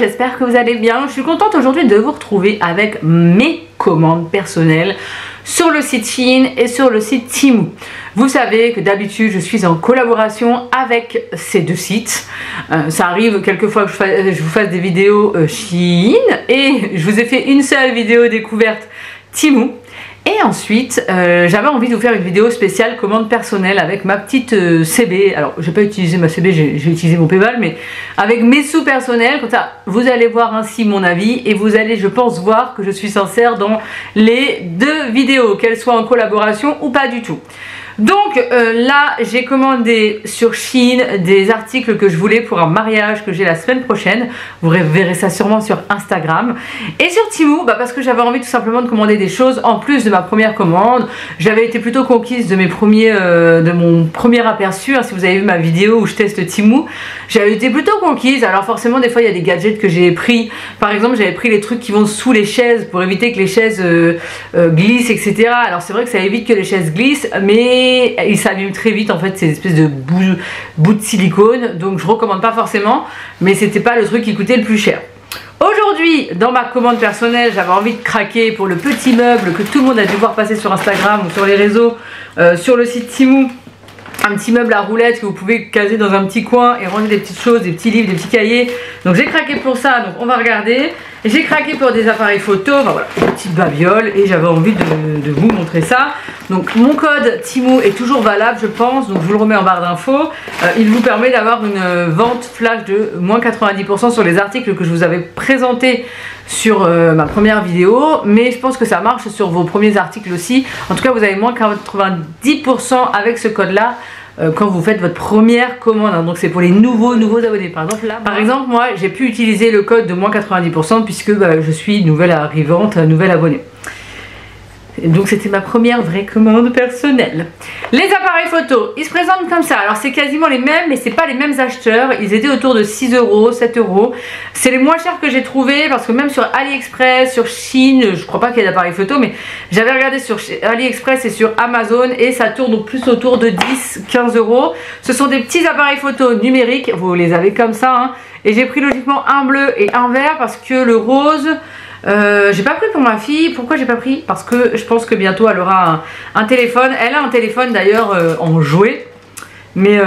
j'espère que vous allez bien. Je suis contente aujourd'hui de vous retrouver avec mes commandes personnelles sur le site Shein et sur le site Temu. Vous savez que d'habitude je suis en collaboration avec ces deux sites. Ça arrive quelquefois que je vous fasse des vidéos Shein, et je vous ai fait une seule vidéo découverte Temu. Et ensuite, j'avais envie de vous faire une vidéo spéciale commande personnelle avec ma petite CB. Alors, j'ai pas utilisé ma CB, j'ai utilisé mon PayPal, mais avec mes sous personnels. Comme ça, vous allez voir ainsi mon avis et vous allez, je pense, voir que je suis sincère dans les deux vidéos, qu'elles soient en collaboration ou pas du tout. Donc là, j'ai commandé sur Shein des articles que je voulais pour un mariage que j'ai la semaine prochaine. Vous verrez ça sûrement sur Instagram. Et sur Temu, parce que j'avais envie tout simplement de commander des choses en plus de ma première commande. J'avais été plutôt conquise de, mon premier aperçu. Si vous avez vu ma vidéo où je teste Temu, j'avais été plutôt conquise. Alors forcément, des fois, il y a des gadgets que j'ai pris. Par exemple, j'avais pris les trucs qui vont sous les chaises pour éviter que les chaises glissent, etc. Alors c'est vrai que ça évite que les chaises glissent, mais il s'abîme très vite en fait, ces espèces de bouts de silicone, donc je recommande pas forcément, mais c'était pas le truc qui coûtait le plus cher. Aujourd'hui, dans ma commande personnelle, j'avais envie de craquer pour le petit meuble que tout le monde a dû voir passer sur Instagram ou sur les réseaux, sur le site Temu. Un petit meuble à roulettes que vous pouvez caser dans un petit coin et ranger des petites choses, des petits livres, des petits cahiers. Donc j'ai craqué pour ça, donc on va regarder. J'ai craqué pour des appareils photo, voilà, petite babiole, et j'avais envie de vous montrer ça. Donc mon code Temu est toujours valable, je pense, donc je vous le remets en barre d'infos. Il vous permet d'avoir une vente flash de moins 90% sur les articles que je vous avais présentés sur ma première vidéo, mais je pense que ça marche sur vos premiers articles aussi. En tout cas, vous avez moins 90% avec ce code là quand vous faites votre première commande, donc c'est pour les nouveaux abonnés. Par exemple là, par exemple, moi j'ai pu utiliser le code de moins 90% puisque je suis nouvelle arrivante, nouvelle abonnée. Donc c'était ma première vraie commande personnelle. Les appareils photo, ils se présentent comme ça. Alors c'est quasiment les mêmes, mais c'est pas les mêmes acheteurs. Ils étaient autour de 6 €, 7 €. C'est les moins chers que j'ai trouvé, parce que même sur AliExpress, sur Shein, je crois pas qu'il y ait d'appareils photo, mais j'avais regardé sur AliExpress et sur Amazon, et ça tourne donc plus autour de 10, 15 €. Ce sont des petits appareils photo numériques. Vous les avez comme ça, hein. Et j'ai pris logiquement un bleu et un vert parce que le rose... j'ai pas pris pour ma fille. Pourquoi j'ai pas pris? Parce que je pense que bientôt elle aura un téléphone. Elle a un téléphone d'ailleurs en jouet, mais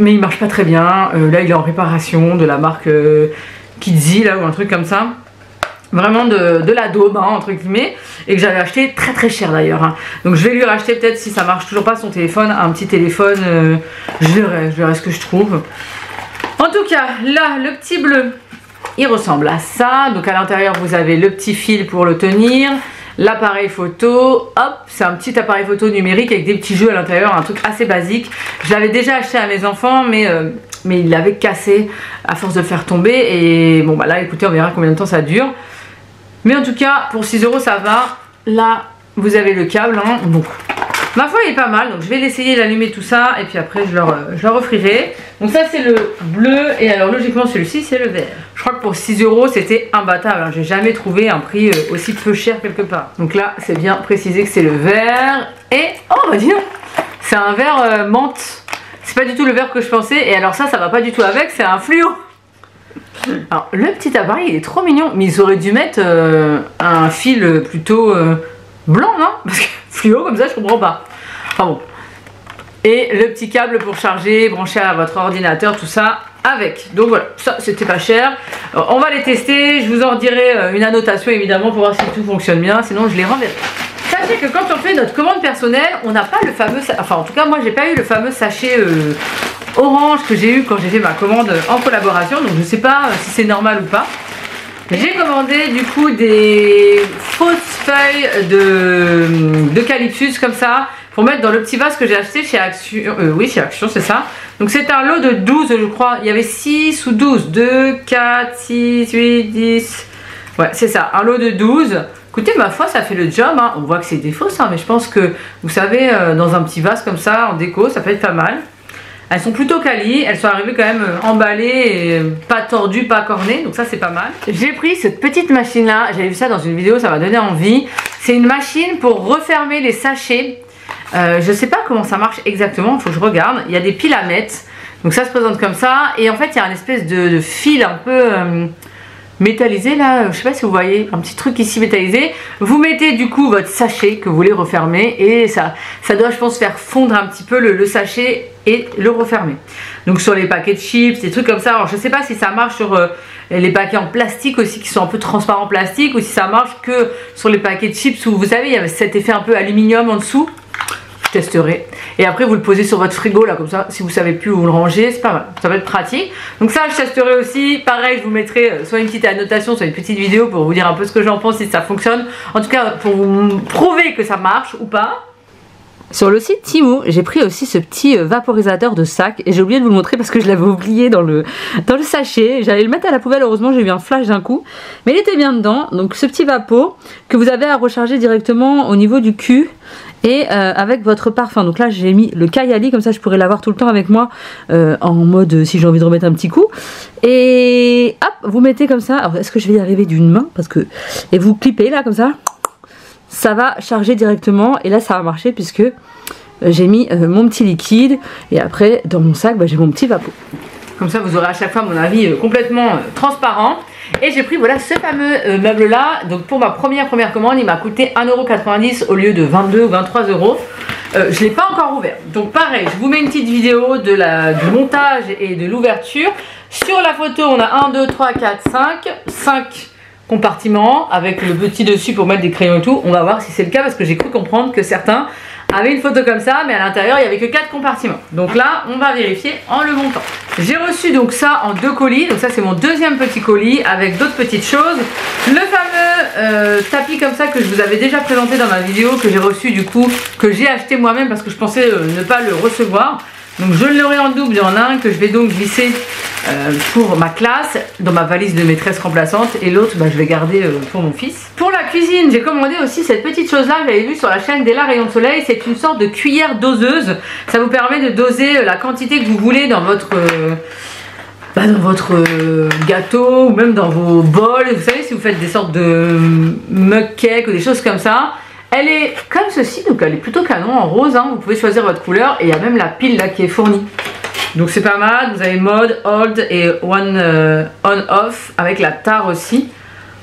il marche pas très bien. Là il est en réparation de la marque Kizzy là, ou un truc comme ça. Vraiment de la daube, hein, entre guillemets, et que j'avais acheté très très cher d'ailleurs, hein. Donc je vais lui racheter peut-être, si ça marche toujours pas son téléphone, un petit téléphone. Je verrai ce que je trouve. En tout cas là, le petit bleu, il ressemble à ça. Donc à l'intérieur vous avez le petit fil pour le tenir, l'appareil photo, hop, c'est un petit appareil photo numérique avec des petits jeux à l'intérieur, un truc assez basique. Je l'avais déjà acheté à mes enfants, mais il l'avait cassé à force de le faire tomber, et bon bah là écoutez, on verra combien de temps ça dure, mais en tout cas pour 6 € ça va. Là vous avez le câble, hein. Bon, ma foi il est pas mal, donc je vais l'essayer d'allumer tout ça et puis après je leur offrirai. Donc ça c'est le bleu, et alors logiquement celui-ci c'est le vert. Je crois que pour 6 € c'était imbattable, hein. J'ai jamais trouvé un prix aussi peu cher quelque part. Donc là c'est bien précisé que c'est le vert, et oh bah dis donc, c'est un vert menthe. C'est pas du tout le vert que je pensais, et alors ça va pas du tout avec, c'est un fluo. Alors le petit appareil il est trop mignon, mais ils auraient dû mettre un fil plutôt blanc, non? Parce que fluo comme ça je comprends pas. Enfin bon. Et le petit câble pour charger, brancher à votre ordinateur, tout ça avec. Donc voilà, ça c'était pas cher. Alors, on va les tester, je vous en dirai une annotation évidemment pour voir si tout fonctionne bien, sinon je les renverrai. Sachez que quand on fait notre commande personnelle, on n'a pas le fameux, enfin en tout cas moi j'ai pas eu le fameux sachet orange que j'ai eu quand j'ai fait ma commande en collaboration, donc je sais pas si c'est normal ou pas. J'ai commandé du coup des fausses feuilles d'eucalyptus comme ça pour mettre dans le petit vase que j'ai acheté chez Action. Oui, chez Action, c'est ça. Donc c'est un lot de 12, je crois. Il y avait 6 ou 12. 2, 4, 6, 8, 10. Ouais, c'est ça. Un lot de 12. Écoutez, ma foi, ça fait le job, hein. On voit que c'est des fausses, hein, mais je pense que, vous savez, dans un petit vase comme ça, en déco, ça peut être pas mal. Elles sont plutôt quali, elles sont arrivées quand même emballées, et pas tordues, pas cornées, donc ça c'est pas mal. J'ai pris cette petite machine là, j'avais vu ça dans une vidéo, ça m'a donné envie. C'est une machine pour refermer les sachets. Je sais pas comment ça marche exactement, il faut que je regarde. Il y a des piles à mettre. Donc ça se présente comme ça, et en fait il y a une espèce de fil un peu métallisé là, je sais pas si vous voyez, un petit truc ici métallisé. Vous mettez du coup votre sachet que vous voulez refermer, et ça doit je pense faire fondre un petit peu le sachet et le refermer. Donc sur les paquets de chips, des trucs comme ça, alors je sais pas si ça marche sur les paquets en plastique aussi qui sont un peu transparents en plastique, ou si ça marche que sur les paquets de chips où vous savez il y avait cet effet un peu aluminium en dessous. Testerez, et après vous le posez sur votre frigo là comme ça, si vous savez plus où vous le rangez, c'est pas mal, ça va être pratique. Donc ça je testerai aussi, pareil je vous mettrai soit une petite annotation, soit une petite vidéo pour vous dire un peu ce que j'en pense, si ça fonctionne, en tout cas pour vous prouver que ça marche ou pas. Sur le site Temu, j'ai pris aussi ce petit vaporisateur de sac, et j'ai oublié de vous le montrer parce que je l'avais oublié dans le sachet. J'allais le mettre à la poubelle, heureusement j'ai eu un flash d'un coup, mais il était bien dedans. Donc ce petit vapo que vous avez à recharger directement au niveau du cul et avec votre parfum. Donc là j'ai mis le Kayali, comme ça je pourrais l'avoir tout le temps avec moi en mode si j'ai envie de remettre un petit coup. Et hop, vous mettez comme ça. Alors est-ce que je vais y arriver d'une main parce que... Et vous clipez là comme ça, ça va charger directement, et là ça a marché puisque j'ai mis mon petit liquide, et après dans mon sac j'ai mon petit vapeau. Comme ça vous aurez à chaque fois mon avis complètement transparent. Et j'ai pris voilà ce fameux meuble là. Donc pour ma première commande il m'a coûté 1,90€ au lieu de 22 ou 23€. Je ne l'ai pas encore ouvert, donc pareil je vous mets une petite vidéo du montage et de l'ouverture. Sur la photo on a 1, 2, 3, 4, 5 compartiment avec le petit dessus pour mettre des crayons et tout. On va voir si c'est le cas parce que j'ai cru comprendre que certains avaient une photo comme ça, mais à l'intérieur il n'y avait que 4 compartiments. Donc là on va vérifier en le montant. J'ai reçu donc ça en 2 colis. Donc ça c'est mon deuxième petit colis avec d'autres petites choses. Le fameux tapis comme ça que je vous avais déjà présenté dans ma vidéo, que j'ai reçu du coup, que j'ai acheté moi-même parce que je pensais ne pas le recevoir. Donc je l'aurai en double, il y en a un que je vais donc glisser pour ma classe dans ma valise de maîtresse remplaçante, et l'autre je vais garder pour mon fils. Pour la cuisine j'ai commandé aussi cette petite chose là, vous l'avez vu sur la chaîne des Lars Rayon Soleil, c'est une sorte de cuillère doseuse. Ça vous permet de doser la quantité que vous voulez dans votre... dans votre gâteau, ou même dans vos bols. Vous savez, si vous faites des sortes de mug cake ou des choses comme ça. Elle est comme ceci, donc elle est plutôt canon en rose, hein. Vous pouvez choisir votre couleur, et il y a même la pile là qui est fournie. Donc c'est pas mal, vous avez mode, hold et one on-off avec la tare aussi.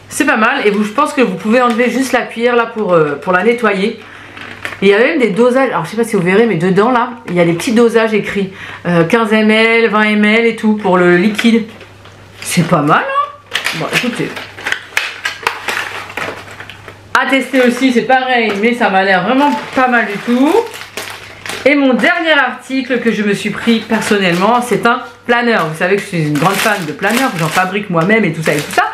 C'est pas mal, et je pense que vous pouvez enlever juste la cuillère là pour la nettoyer. Et il y a même des dosages, alors je sais pas si vous verrez, mais dedans là, il y a des petits dosages écrits. 15 ml, 20 ml et tout pour le liquide. C'est pas mal, hein. Bon écoutez... À tester aussi, c'est pareil, mais ça m'a l'air vraiment pas mal du tout. Et mon dernier article que je me suis pris personnellement, c'est un planeur. Vous savez que je suis une grande fan de planeurs, j'en fabrique moi-même et tout ça et tout ça.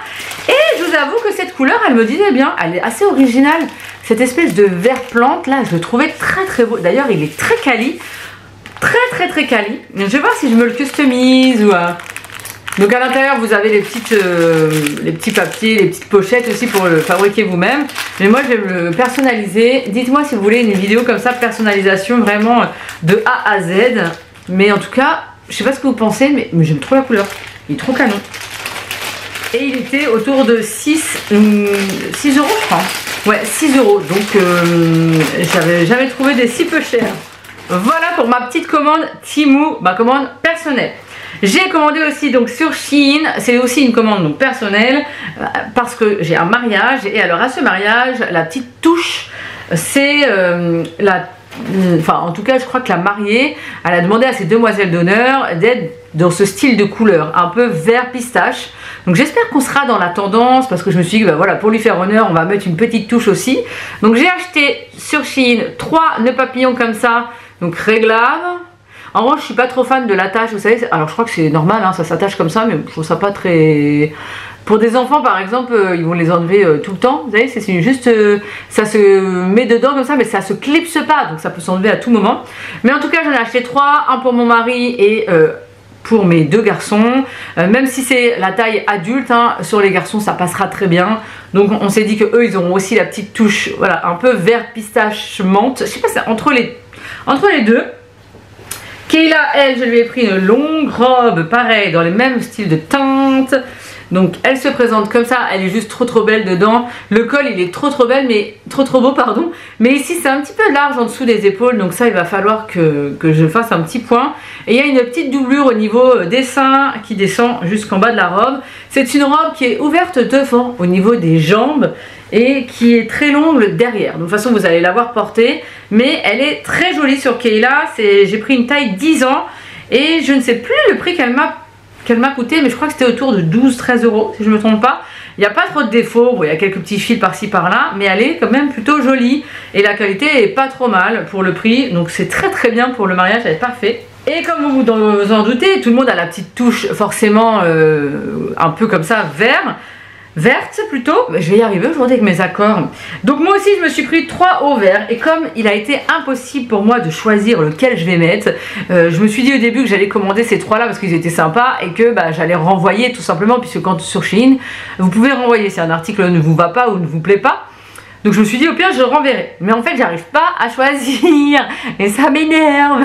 Et je vous avoue que cette couleur, elle me disait bien, elle est assez originale. Cette espèce de vert plante là, je le trouvais très très beau. D'ailleurs, il est très quali, très quali. Je vais voir si je me le customise ou... Donc à l'intérieur vous avez les petits papiers, les petites pochettes aussi pour le fabriquer vous-même. Mais moi je vais le personnaliser. Dites-moi si vous voulez une vidéo comme ça, personnalisation vraiment de A à Z. Mais en tout cas, je sais pas ce que vous pensez, mais j'aime trop la couleur. Il est trop canon. Et il était autour de 6€, je crois. Ouais, 6€. Donc j'avais jamais trouvé des si peu chers. Voilà pour ma petite commande Temu, ma commande personnelle. J'ai commandé aussi donc sur Shein, c'est aussi une commande donc personnelle parce que j'ai un mariage, et alors à ce mariage la petite touche c'est en tout cas je crois que la mariée elle a demandé à ses demoiselles d'honneur d'être dans ce style de couleur un peu vert pistache. Donc j'espère qu'on sera dans la tendance parce que je me suis dit que voilà, pour lui faire honneur on va mettre une petite touche aussi. Donc j'ai acheté sur Shein 3 nœuds papillons comme ça, donc réglables. En revanche, je suis pas trop fan de l'attache, vous savez. Alors, je crois que c'est normal, hein, ça s'attache comme ça, mais je trouve ça pas très. Pour des enfants, par exemple, ils vont les enlever tout le temps. Vous savez, c'est juste, ça se met dedans comme ça, mais ça se clipse pas, donc ça peut s'enlever à tout moment. Mais en tout cas, j'en ai acheté 3, un pour mon mari et pour mes 2 garçons. Même si c'est la taille adulte, hein, sur les garçons, ça passera très bien. Donc, on s'est dit que eux, ils auront aussi la petite touche, voilà, un peu vert pistache menthe. Je sais pas, ça entre les deux. Kayla, elle, je lui ai pris une longue robe, pareil, dans les mêmes styles de teinte. Donc elle se présente comme ça, elle est juste trop trop belle dedans. Le col il est trop trop beau. Mais ici c'est un petit peu large en dessous des épaules, donc ça il va falloir que je fasse un petit point. Et il y a une petite doublure au niveau des seins qui descend jusqu'en bas de la robe. C'est une robe qui est ouverte devant au niveau des jambes et qui est très longue derrière. Donc, de toute façon vous allez l'avoir portée, mais elle est très jolie sur Kayla. J'ai pris une taille 10 ans et je ne sais plus le prix qu'elle m'a coûté, mais je crois que c'était autour de 12-13 euros si je ne me trompe pas. Il n'y a pas trop de défauts, bon, il y a quelques petits fils par-ci par-là, mais elle est quand même plutôt jolie et la qualité est pas trop mal pour le prix, donc c'est très très bien pour le mariage, elle est parfaite. Et comme vous vous en doutez, tout le monde a la petite touche forcément un peu comme ça verte plutôt, je vais y arriver aujourd'hui avec mes accords. Donc moi aussi je me suis pris 3 hauts verts et comme il a été impossible pour moi de choisir lequel je vais mettre, je me suis dit au début que j'allais commander ces 3 là parce qu'ils étaient sympas et que bah, j'allais renvoyer tout simplement, puisque quand sur Shein vous pouvez renvoyer si un article ne vous va pas ou ne vous plaît pas. Donc je me suis dit au pire je le renverrai, mais en fait j'arrive pas à choisir et ça m'énerve.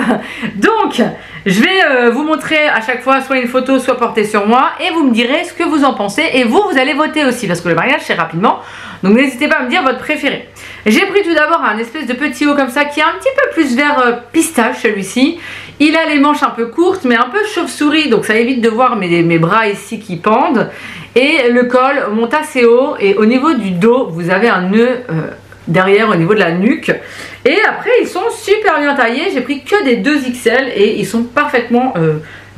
Donc je vais vous montrer à chaque fois soit une photo soit portée sur moi et vous me direz ce que vous en pensez, et vous allez voter aussi parce que le mariage c'est rapidement, donc n'hésitez pas à me dire votre préféré. J'ai pris tout d'abord un espèce de petit haut comme ça qui est un petit peu plus vert pistache celui-ci. Il a les manches un peu courtes mais un peu chauve-souris, donc ça évite de voir mes bras ici qui pendent. Et le col monte assez haut et au niveau du dos vous avez un nœud derrière au niveau de la nuque. Et après ils sont super bien taillés, j'ai pris que des 2XL et ils sont parfaitement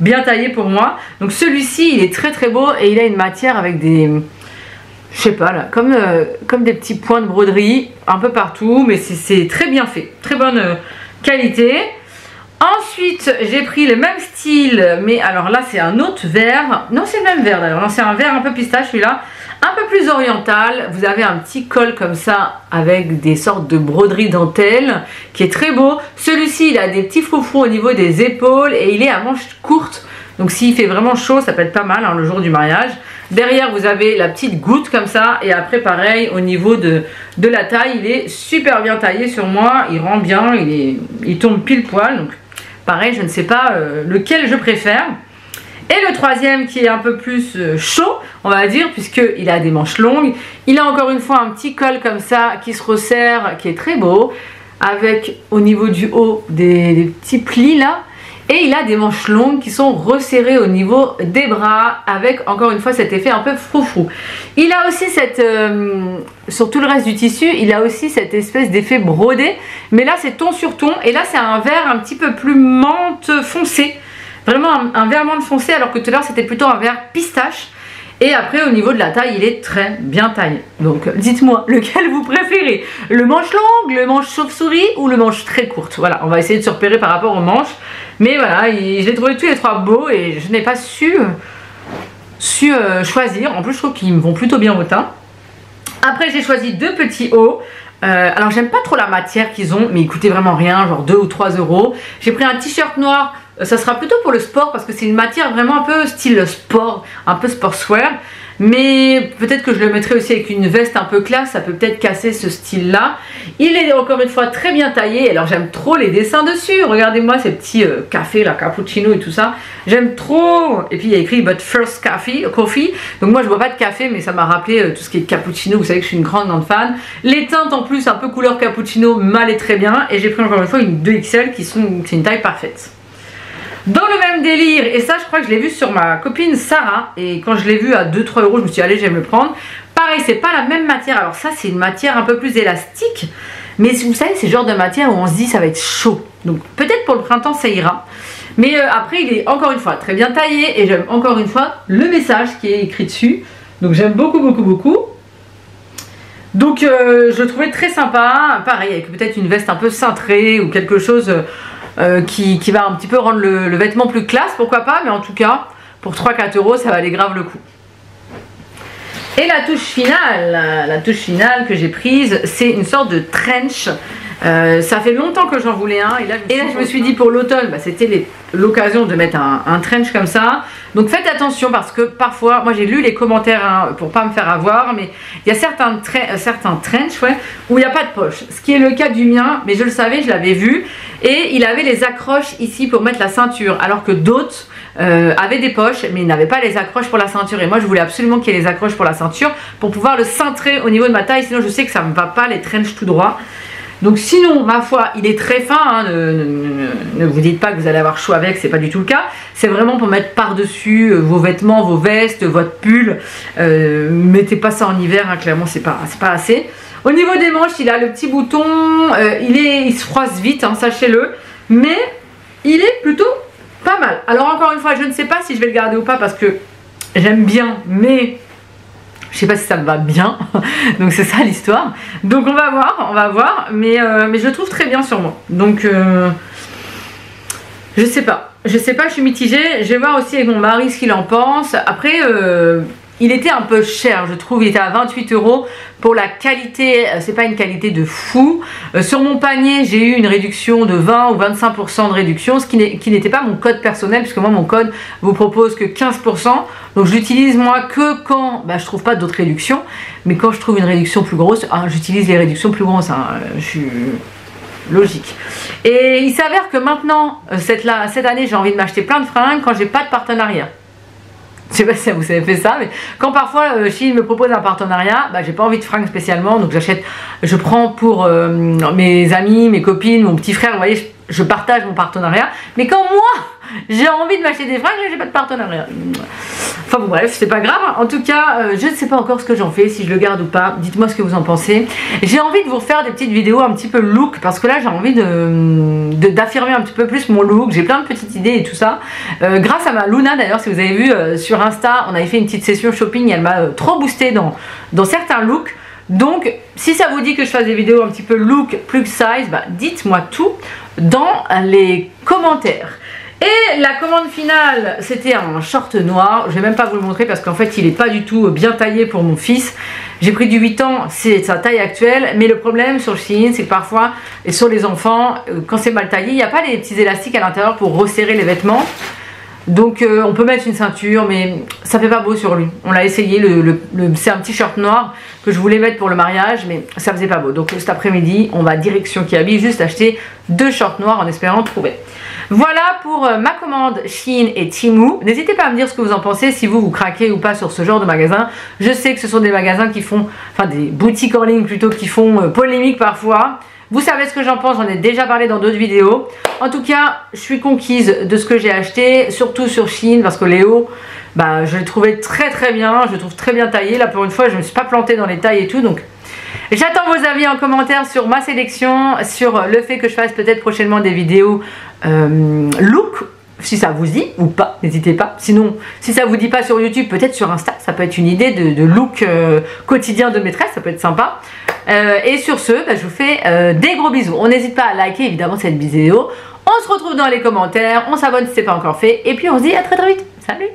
bien taillés pour moi. Donc celui-ci il est très très beau et il a une matière avec des... je sais pas là, comme des petits points de broderie un peu partout, mais c'est très bien fait, très bonne qualité. Ensuite j'ai pris le même style, mais alors là c'est un autre vert, non c'est le même vert d'ailleurs, c'est un vert un peu pistache celui-là, un peu plus oriental. Vous avez un petit col comme ça avec des sortes de broderies dentelles qui est très beau. Celui-ci il a des petits froufrous au niveau des épaules et il est à manches courtes, donc s'il fait vraiment chaud ça peut être pas mal hein, le jour du mariage. Derrière vous avez la petite goutte comme ça et après pareil au niveau de la taille il est super bien taillé sur moi, il rend bien, il tombe pile poil, donc pareil, je ne sais pas lequel je préfère. Et le troisième qui est un peu plus chaud, on va dire, puisqu'il a des manches longues. Il a encore une fois un petit col comme ça qui se resserre, qui est très beau, avec au niveau du haut des petits plis là. Et il a des manches longues qui sont resserrées au niveau des bras avec encore une fois cet effet un peu froufrou. Il a aussi cette, sur tout le reste du tissu, il a aussi cette espèce d'effet brodé. Mais là c'est ton sur ton et là c'est un vert un petit peu plus menthe foncé. Vraiment un vert menthe foncé, alors que tout à l'heure c'était plutôt un vert pistache. Et après au niveau de la taille il est très bien taillé. Donc dites-moi lequel vous préférez, le manche longue, le manche chauve-souris ou le manche très courte. Voilà, on va essayer de se repérer par rapport aux manches. Mais voilà, je l'ai trouvé tous les 3 beaux et je n'ai pas su choisir. En plus je trouve qu'ils me vont plutôt bien au teint. Après j'ai choisi 2 petits hauts. Alors j'aime pas trop la matière qu'ils ont, mais ils coûtaient vraiment rien, genre 2 ou 3 euros. J'ai pris un t-shirt noir, ça sera plutôt pour le sport parce que c'est une matière vraiment un peu style sport, un peu sportswear. Mais peut-être que je le mettrai aussi avec une veste un peu classe, ça peut peut-être casser ce style là. Il est encore une fois très bien taillé, alors j'aime trop les dessins dessus. Regardez-moi ces petits cafés, la cappuccino et tout ça. J'aime trop, et puis il y a écrit But First Coffee. Donc moi je bois pas de café, mais ça m'a rappelé tout ce qui est cappuccino, vous savez que je suis une grande fan. Les teintes en plus un peu couleur cappuccino m'allaient et très bien. Et j'ai pris encore une fois une 2XL qui sont une taille parfaite. Dans le même délire, et ça je crois que je l'ai vu sur ma copine Sarah, et quand je l'ai vu à 2-3 euros je me suis dit allez je vais me le prendre. Pareil c'est pas la même matière, alors ça c'est une matière un peu plus élastique, mais vous savez c'est le genre de matière où on se dit ça va être chaud, donc peut-être pour le printemps ça ira. Mais après il est encore une fois très bien taillé et j'aime encore une fois le message qui est écrit dessus, donc j'aime beaucoup. Donc je le trouvais très sympa, pareil avec peut-être une veste un peu cintrée ou quelque chose... qui va un petit peu rendre le vêtement plus classe, pourquoi pas, mais en tout cas pour 3-4 euros ça valait grave le coup. Et la touche finale que j'ai prise, c'est une sorte de trench. Ça fait longtemps que j'en voulais un et là je me suis dit pour l'automne bah, c'était l'occasion de mettre un trench comme ça. Donc faites attention parce que parfois, moi j'ai lu les commentaires hein, pour pas me faire avoir, mais il y a certains trench ouais, où il n'y a pas de poche, ce qui est le cas du mien, mais je le savais, je l'avais vu, et il avait les accroches ici pour mettre la ceinture, alors que d'autres avait des poches mais il n'avait pas les accroches pour la ceinture, et moi je voulais absolument qu'il y ait les accroches pour la ceinture pour pouvoir le cintrer au niveau de ma taille, sinon je sais que ça ne me va pas les trench tout droit. Donc sinon, ma foi, il est très fin, hein, ne vous dites pas que vous allez avoir chaud avec, c'est pas du tout le cas. C'est vraiment pour mettre par-dessus vos vêtements, vos vestes, votre pull. Mettez pas ça en hiver, hein, clairement c'est pas assez. Au niveau des manches, il a le petit bouton, il se froisse vite, hein, sachez-le. Mais il est plutôt pas mal. Alors encore une fois, je ne sais pas si je vais le garder ou pas parce que j'aime bien, mais... je sais pas si ça me va bien, donc c'est ça l'histoire. Donc on va voir, mais je le trouve très bien sur moi. Donc je sais pas, je suis mitigée. Je vais voir aussi avec mon mari ce qu'il en pense. Après, il était un peu cher, je trouve. Il était à 28 € pour la qualité. C'est pas une qualité de fou. Sur mon panier, j'ai eu une réduction de 20 ou 25% de réduction, ce qui n'était pas mon code personnel, puisque moi, mon code vous propose que 15%. Donc je l'utilise moi que quand je trouve pas d'autres réductions, mais quand je trouve une réduction plus grosse, hein, j'utilise les réductions plus grosses, hein, je suis logique. Et il s'avère que maintenant, cette année, j'ai envie de m'acheter plein de fringues quand j'ai pas de partenariat. Je sais pas si vous avez fait ça, mais quand parfois Shein me propose un partenariat, j'ai pas envie de fringues spécialement, donc je prends pour mes amis, mes copines, mon petit frère, vous voyez, je partage mon partenariat, mais quand moi j'ai envie de m'acheter des fringues, j'ai pas de partenariat. Enfin bon bref, c'est pas grave. En tout cas, je ne sais pas encore ce que j'en fais, si je le garde ou pas. Dites-moi ce que vous en pensez. J'ai envie de vous refaire des petites vidéos un petit peu look, parce que là j'ai envie d'affirmer un petit peu plus mon look. J'ai plein de petites idées et tout ça. Grâce à ma Luna d'ailleurs, si vous avez vu sur Insta, on avait fait une petite session shopping et elle m'a trop boosté dans certains looks. Donc si ça vous dit que je fasse des vidéos un petit peu look plus size, dites-moi tout dans les commentaires. Et la commande finale, c'était un short noir. Je vais même pas vous le montrer parce qu'en fait il n'est pas du tout bien taillé pour mon fils. J'ai pris du 8 ans, c'est sa taille actuelle. Mais le problème sur Shein, c'est que parfois, et sur les enfants, quand c'est mal taillé, il n'y a pas les petits élastiques à l'intérieur pour resserrer les vêtements. Donc on peut mettre une ceinture, mais ça fait pas beau sur lui. On l'a essayé, c'est un petit short noir que je voulais mettre pour le mariage, mais ça faisait pas beau. Donc cet après-midi, on va direction Kiabi juste acheter 2 shorts noirs en espérant trouver. Voilà pour ma commande Shein et Temu. N'hésitez pas à me dire ce que vous en pensez, si vous craquez ou pas sur ce genre de magasin. Je sais que ce sont des magasins qui font, enfin des boutiques en ligne plutôt, qui font polémique parfois. Vous savez ce que j'en pense, j'en ai déjà parlé dans d'autres vidéos. En tout cas, je suis conquise de ce que j'ai acheté, surtout sur Shein, parce que Léo, je le trouvais très bien, je le trouve très bien taillé. Là pour une fois, je ne me suis pas plantée dans les tailles et tout, donc... j'attends vos avis en commentaire sur ma sélection, sur le fait que je fasse peut-être prochainement des vidéos look, si ça vous dit ou pas, n'hésitez pas. Sinon, si ça vous dit pas sur YouTube, peut-être sur Insta, ça peut être une idée de look quotidien de maîtresse, ça peut être sympa. Et sur ce, je vous fais des gros bisous. On n'hésite pas à liker évidemment cette vidéo. On se retrouve dans les commentaires, on s'abonne si ce n'est pas encore fait. Et puis on se dit à très vite. Salut!